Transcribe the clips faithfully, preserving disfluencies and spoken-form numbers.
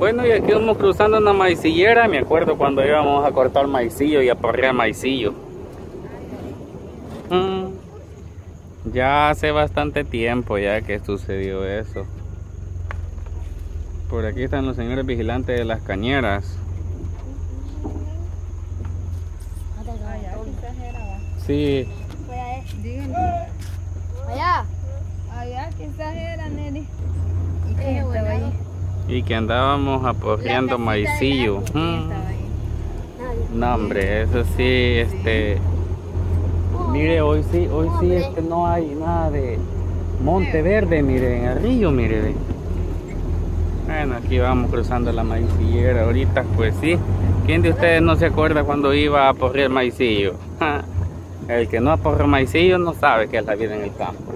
Bueno, y aquí vamos cruzando una maicillera. Me acuerdo cuando íbamos a cortar maicillo y a parrear maicillo. Mm. Ya hace bastante tiempo ya que sucedió eso. Por aquí están los señores vigilantes de las cañeras. Sí. Allá. Allá quizás era, nene. ¿Y qué estaba ahí? Y que andábamos aporreando maicillo. Mm. No, hombre, eso sí, este... Mire, hoy sí, hoy sí, este no hay nada de monte verde, mire, en el río, mire. Bueno, aquí vamos cruzando la maicillera ahorita, pues sí. ¿Quién de ustedes no se acuerda cuando iba a aporrear maicillo? El que no aporrea maicillo no sabe qué es la vida en el campo.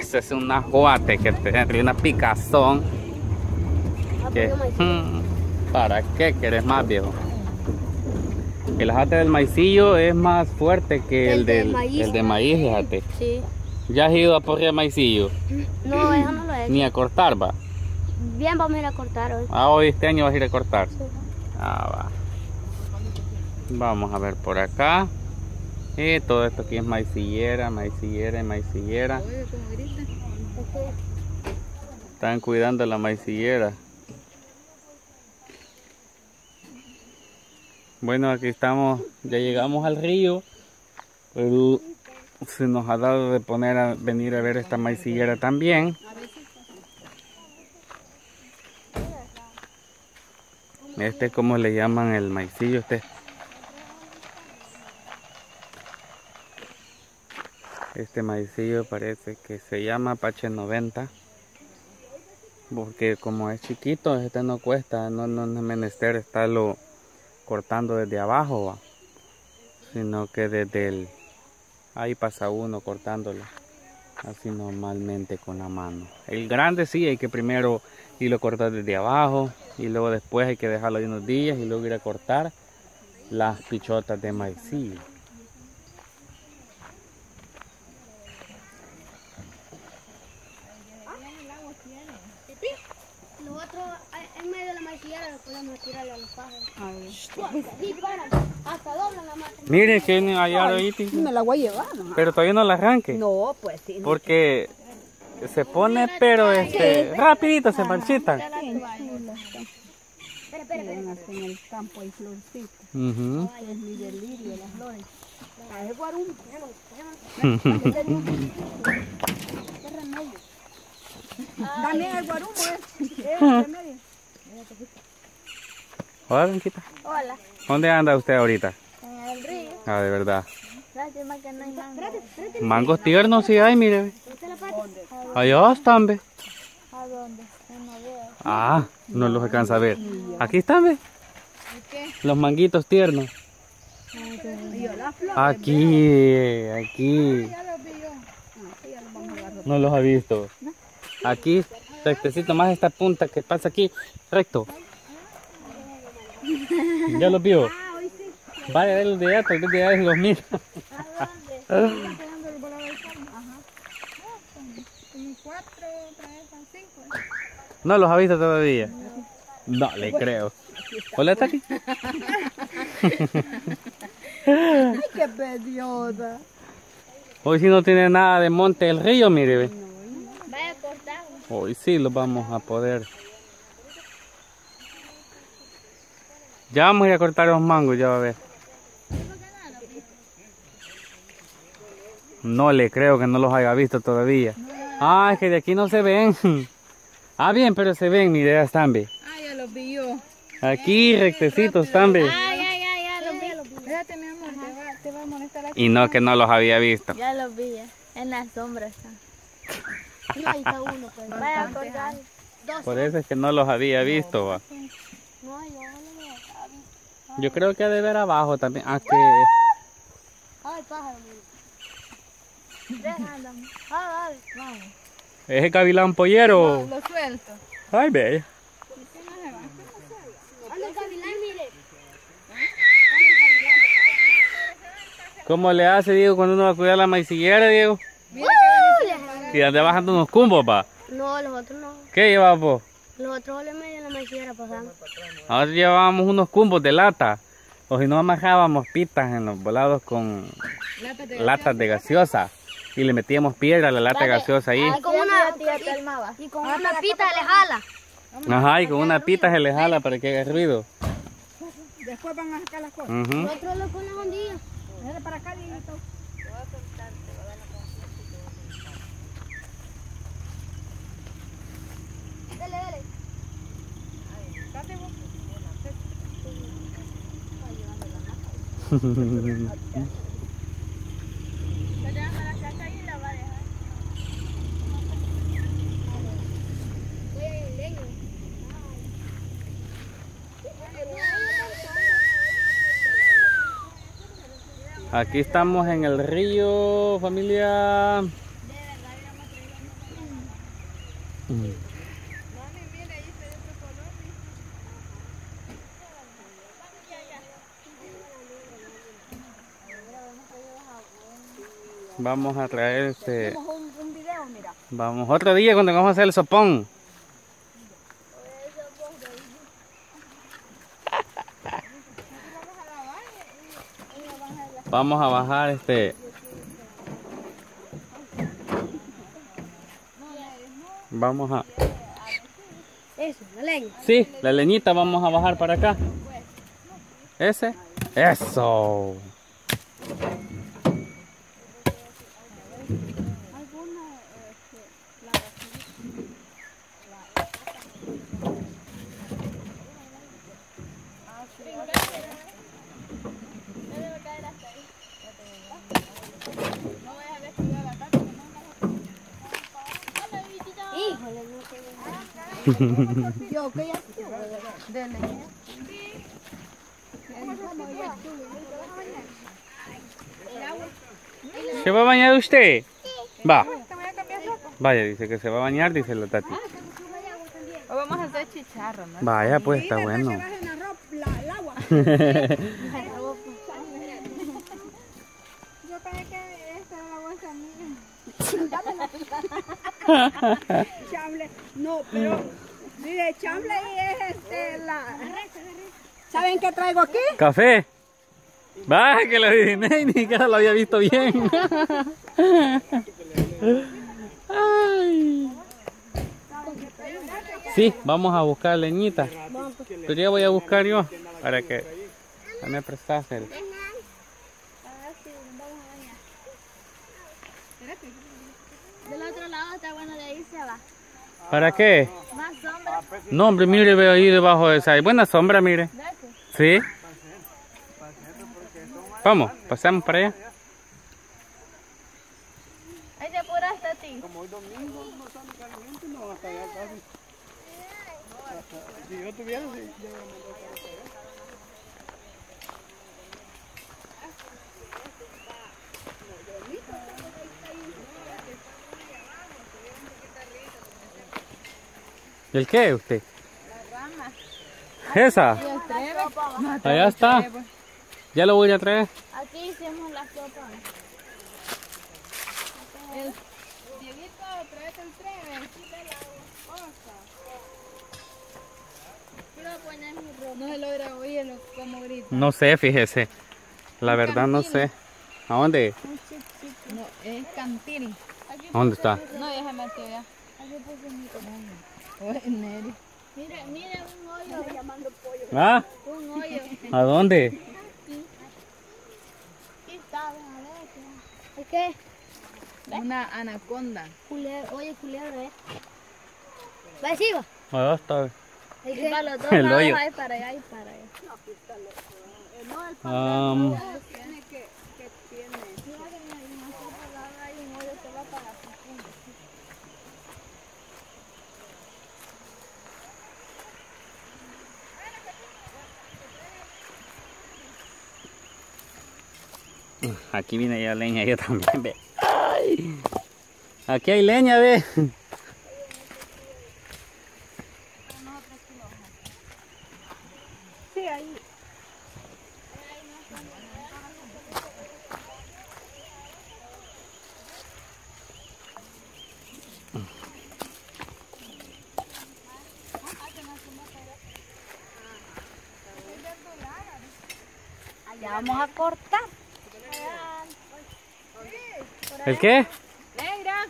Eso es un ajuate que te una picazón. Que, ¿para qué querés más, viejo? El ajate del maicillo es más fuerte que el, el del de maíz. El de maíz, fíjate. Sí. ¿Ya has ido a porrear maicillo? No, eso no lo he hecho. Ni a cortar, va. Bien, vamos a ir a cortar hoy. Ah, hoy este año vas a ir a cortar. Sí. Ah, va. Vamos a ver por acá. Y todo esto aquí es maicillera, maicillera y maicillera. Están cuidando la maicillera. Bueno, aquí estamos, ya llegamos al río, pero se nos ha dado de poner a venir a ver esta maicillera también. Este es como le llaman el maicillo, este Este maicillo parece que se llama Apache noventa, porque como es chiquito, este no cuesta, no, no es menester estarlo cortando desde abajo, ¿va? Sino que desde el... ahí pasa uno cortándolo, así normalmente con la mano. El grande sí, hay que primero irlo a cortar desde abajo, y luego después hay que dejarlo ahí unos días, y luego ir a cortar las pichotas de maicillo. Miren que viene allá ahorita. Me la voy a llevar. ¿No? Pero todavía no la arranque. No, pues sí. Porque se pone, pero este, rapidito se marchitan. Espera, espera, en el campo hay florcitas. Mhm. Es mi delirio las flores. A ver, guarum. Qué remedio. Dame el guarumo, eh. Hola, Blanquita. Hola. ¿Dónde anda usted ahorita? En el río. Ah, de verdad. Gracias, más que no hay mangos. Mangos tiernos sí hay, mire. Allá están, ve. ¿A dónde? No veo. Ah, no los alcanza a ver. Aquí están, ve. Los manguitos tiernos. Aquí, aquí. No los ha visto. Aquí, rectecito más esta punta que pasa aquí, recto. Ya los vio. Vaya a ver los de allá, tal vez de allá los mira. ¿A dónde? No los ha visto todavía. No le creo. Hola, Tati. Ay, qué pediosa. Hoy sí no tiene nada de monte del río, mire, ve. Vaya a cortar. Hoy sí los vamos a poder. Ya vamos a ir a cortar los mangos, ya va a ver. No le creo que no los haya visto todavía. Ah, es que de aquí no se ven. Ah, bien, pero se ven, mire, ya están, ve. Ah, ya los vi yo. Aquí, rectecitos, están, ve. Ah, ya, ya, ya los vi, ya los vi. Espérate, mi amor, te va, te va a molestar aquí. Y no, que no los había visto. Ya los vi, ya. En la sombra están. No, ahí está uno, pues. Vaya a cortar dos. Por eso es que no los había visto, va. No, yo no. Yo creo que ha de ver abajo también. Ah, que... Ay, pájaro, mira. Ay, vamos. ¿Es el gavilán pollero? No, lo suelto. Ay, bella. Anda el gavilán, mire. ¿Cómo le hace, Diego, cuando uno va a cuidar la maicillera, Diego? Mira que... Y anda bajando unos cumbos, pa. No, los otros no. ¿Qué llevas, vos? Los otros le medio la mechera pasamos. Ahora llevábamos unos cumbos de lata. O si no, amajábamos pitas en los volados con latas de, lata de gaseosa. Y le metíamos piedra a la lata vale. gaseosa ahí. Ah, con una, y, y con ah, una pita se le jala. Ajá, y con una pita se le jala para que haga ruido. Después van a sacar las cosas. Uh-huh. Nosotros lo con las hondillas. Déjale para acá, Dieguito. Dale, dale. Date vos. Aquí estamos en el río, familia. Vamos a traer este. Vamos otro día cuando vamos a hacer el sopón. Vamos a bajar este. Vamos a. Eso, la leña. Sí, la leñita vamos a bajar para acá. Ese. Eso. Yo que ya dele. ¿Se va a bañar usted? Va. Vaya, dice que se va a bañar, dice la Tati. O vamos a hacer chicharro, ¿no? Vaya, pues está bueno. Yo pensé que esta era la bolsa mía. Chamble, no, pero mire, chamble y es este la. ¿Saben qué traigo aquí? Café. Va, que lo adiviné y ni siquiera lo había visto bien. Ay. Sí, vamos a buscar leñita. Pero ya voy a buscar yo para que me prestas el. Del otro lado está bueno, de ahí se va. ¿Para qué? Más sombra. No, hombre, mire, veo ahí debajo de esa. Hay buena sombra, mire. Sí. Vamos, pasamos para allá. Ahí te apuraste a ti. Como hoy domingo no sale caliente, no va a estar casi. Si yo tuviera, sí. ¿El qué usted? La rama. ¿Esa? No, allá está. Treve. Ya lo voy a traer. Aquí hicimos la sopa. El Dieguito, tráete el treve. Quita la cosa. Quiero poner mi ropa. No se logra oírlo como grita. No sé, fíjese. La es verdad cantil. No sé. ¿A dónde? No, es cantil. ¿Dónde está? No, déjame aquí ya. Aquí puse mi comida. Mira, mira un hoyo llamando pollo. ¿Ah? Un hoyo. ¿A dónde? Aquí. Aquí está, ¿qué? ¿Qué? Una anaconda. Culebra, oye, culebra, ¿eh? Va, sigo. Ah, está. Y para los dos el lados, hoyo. Hay para allá y para allá. No, aquí está el no, el para um, allá. Tiene que, que tiene. Si va a tener una sopa, la hay un hoyo que va para acá. Aquí viene ya leña, yo también, ve. Ay, aquí hay leña, ve. Sí, ahí. Ya vamos a cortar. ¿El qué? Negra.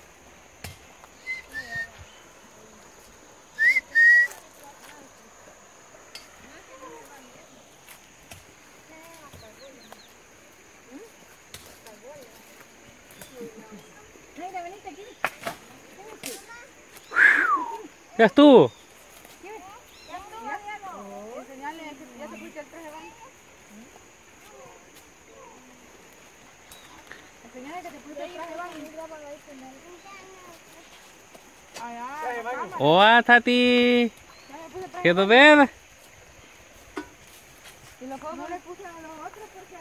Negra, veniste aquí. ¿Qué es tú? ¡Hola, Tati! ¿Quieres ver? ¿Y los codos no le puse a los otros porque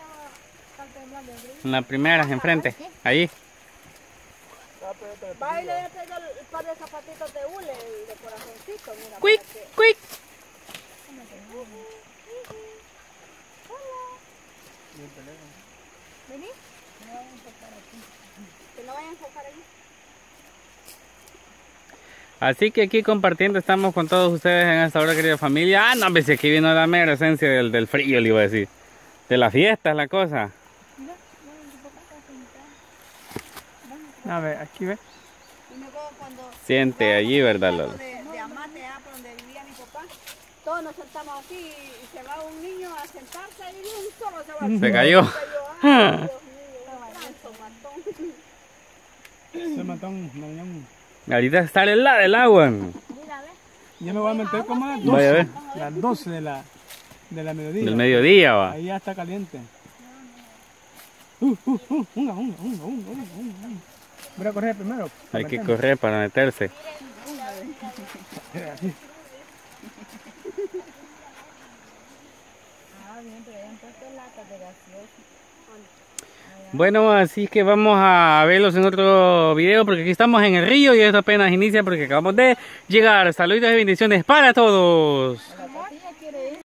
están temblando? La primera, enfrente, allí. Va y le voy a pegar un par de zapatitos de hule y de corazoncito, mira. ¡Quick, quick! ¡Hola! ¿Vení? Me voy a enfocar aquí. Que no vayan a enfocar ahí. Así que aquí compartiendo estamos con todos ustedes en esta hora, querida familia. Ah, no, pues si aquí vino la mera esencia del, del frío, le iba a decir. De la fiesta es la cosa. A ver, aquí ve. Siente allí, ¿verdad, Lolo? De Amate, por donde vivía mi papá. Todos nos sentamos aquí y se va un niño a sentarse y un solo se va. Se cayó. Se mató un mañana. Ahorita está helada el agua. Mira, ve. Ya me voy a meter como a las doce, las doce de la, de la mediodía. Del mediodía, va. Ahí ya está caliente. Uh, uh, uh, una, una, una, una, una. Voy a correr primero. Hay que correr para meterse. Bueno, así que vamos a verlos en otro video porque aquí estamos en el río y esto apenas inicia porque acabamos de llegar. Saludos y bendiciones para todos.